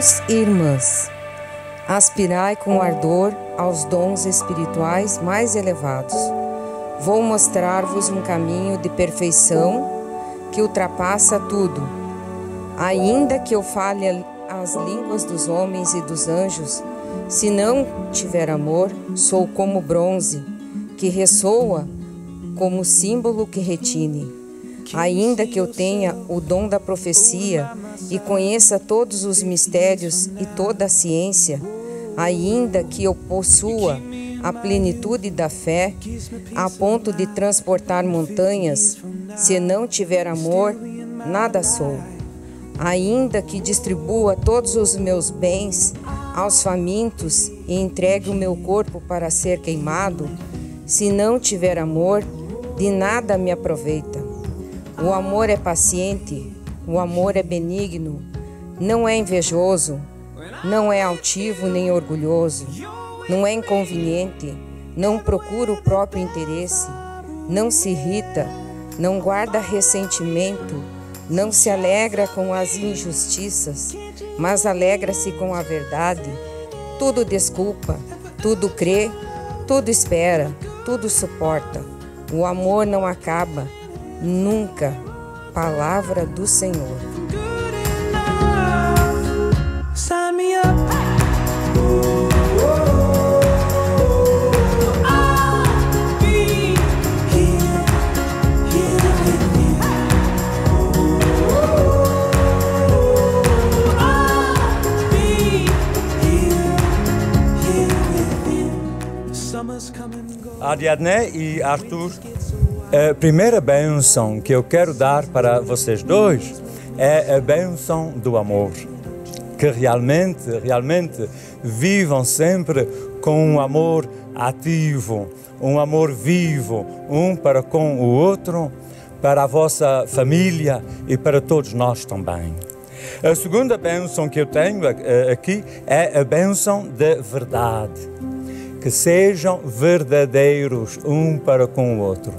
Irmãos e irmãs, aspirai com ardor aos dons espirituais mais elevados. Vou mostrar-vos um caminho de perfeição que ultrapassa tudo. Ainda que eu fale as línguas dos homens e dos anjos, se não tiver amor, sou como bronze, que ressoa, como símbolo que retine. Ainda que eu tenha o dom da profecia e conheça todos os mistérios e toda a ciência, ainda que eu possua a plenitude da fé, a ponto de transportar montanhas, se não tiver amor, nada sou. Ainda que distribua todos os meus bens aos famintos e entregue o meu corpo para ser queimado, se não tiver amor, de nada me aproveita. O amor é paciente, o amor é benigno, não é invejoso, não é altivo nem orgulhoso, não é inconveniente, não procura o próprio interesse, não se irrita, não guarda ressentimento, não se alegra com as injustiças, mas alegra-se com a verdade. Tudo desculpa, tudo crê, tudo espera, tudo suporta. O amor não acaba. Nunca. Palavra do Senhor. Ariadne e Arthur, a primeira bênção que eu quero dar para vocês dois é a bênção do amor. Que realmente vivam sempre com um amor ativo, um amor vivo, um para com o outro, para a vossa família e para todos nós também. A segunda bênção que eu tenho aqui é a bênção da verdade. Que sejam verdadeiros um para com o outro.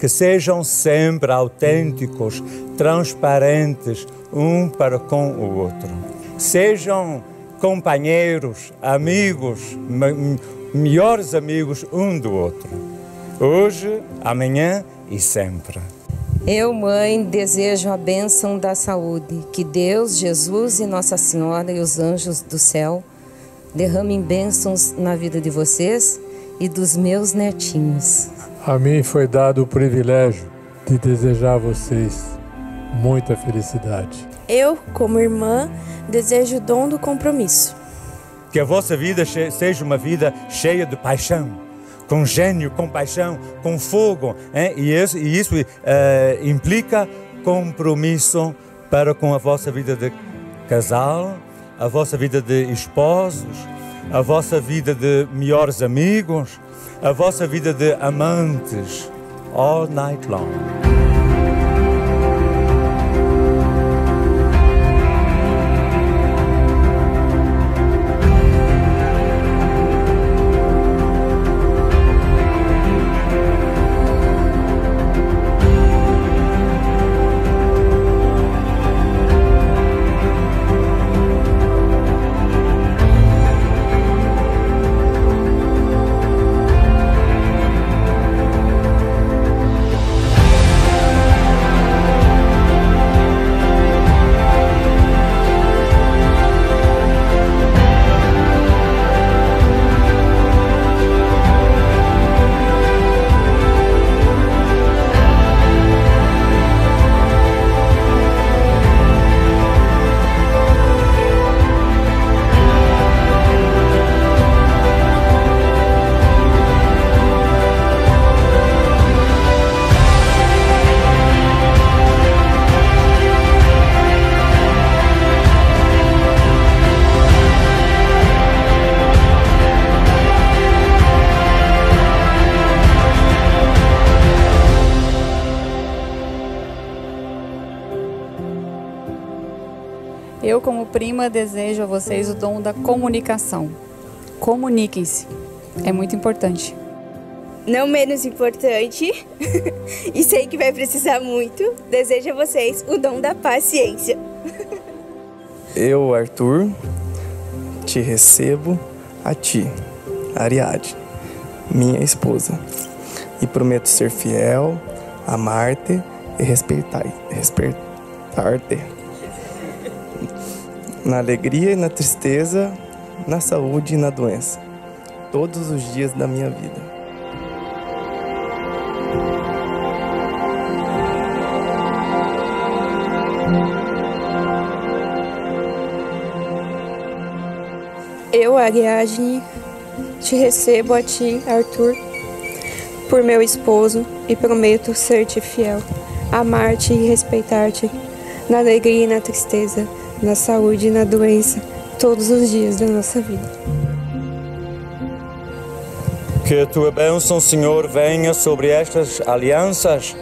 Que sejam sempre autênticos, transparentes, um para com o outro. Sejam companheiros, amigos, melhores amigos um do outro. Hoje, amanhã e sempre. Eu, Mãe, desejo a bênção da saúde. Que Deus, Jesus e Nossa Senhora e os anjos do céu derramem bênçãos na vida de vocês e dos meus netinhos. A mim foi dado o privilégio de desejar a vocês muita felicidade. Eu, como irmã, desejo o dom do compromisso. Que a vossa vida seja uma vida cheia de paixão, com gênio, com paixão, com fogo. Hein? E isso implica compromisso para com a vossa vida de casal, a vossa vida de esposos, a vossa vida de melhores amigos, a vossa vida de amantes, all night long. Eu, como prima, desejo a vocês o dom da comunicação. Comuniquem-se, é muito importante. Não menos importante, e sei que vai precisar muito, desejo a vocês o dom da paciência. Eu, Arthur, te recebo a ti, Ariadne, minha esposa, e prometo ser fiel, amar-te e respeitar-te na alegria e na tristeza, na saúde e na doença, todos os dias da minha vida. Eu, Ariadne, te recebo a ti, Arthur, por meu esposo, e prometo ser-te fiel, amar-te e respeitar-te, na alegria e na tristeza, na saúde e na doença, todos os dias da nossa vida. Que a tua bênção, Senhor, venha sobre estas alianças,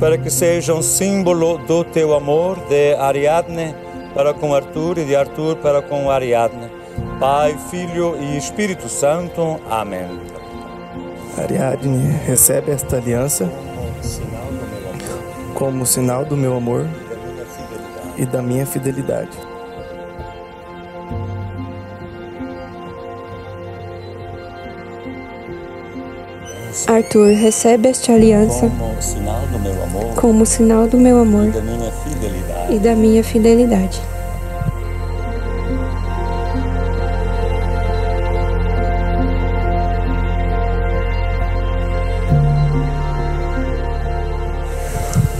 para que sejam símbolo do teu amor, de Ariadne para com Arthur e de Arthur para com Ariadne. Pai, Filho e Espírito Santo. Amém. Ariadne, recebe esta aliança como sinal do meu amor e da minha fidelidade. Arthur, recebe esta aliança como sinal do meu amor e da minha fidelidade.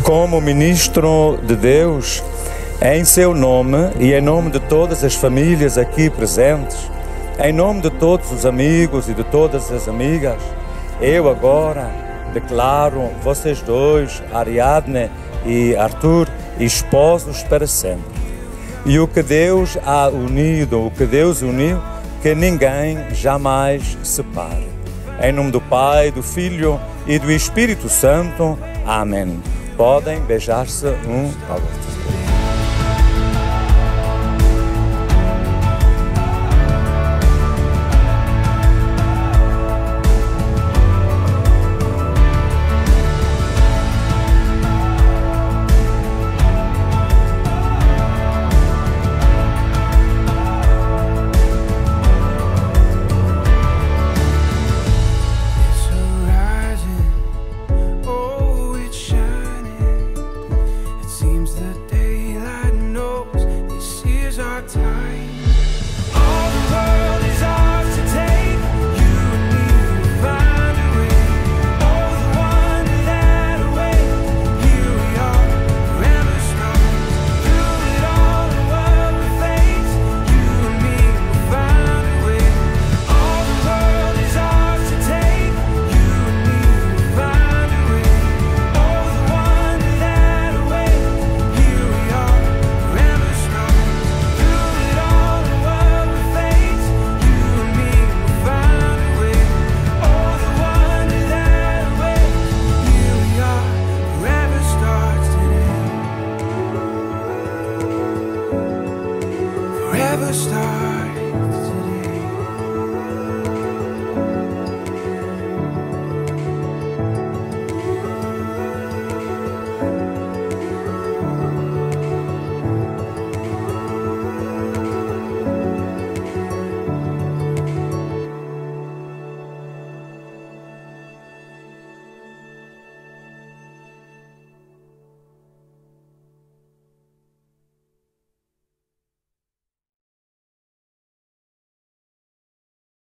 Como ministro de Deus, em seu nome e em nome de todas as famílias aqui presentes, em nome de todos os amigos e de todas as amigas, eu agora declaro vocês dois, Ariadne e Arthur, esposos para sempre. E o que Deus há unido, o que Deus uniu, que ninguém jamais separe. Em nome do Pai, do Filho e do Espírito Santo. Amém. Podem beijar-se um ao outro.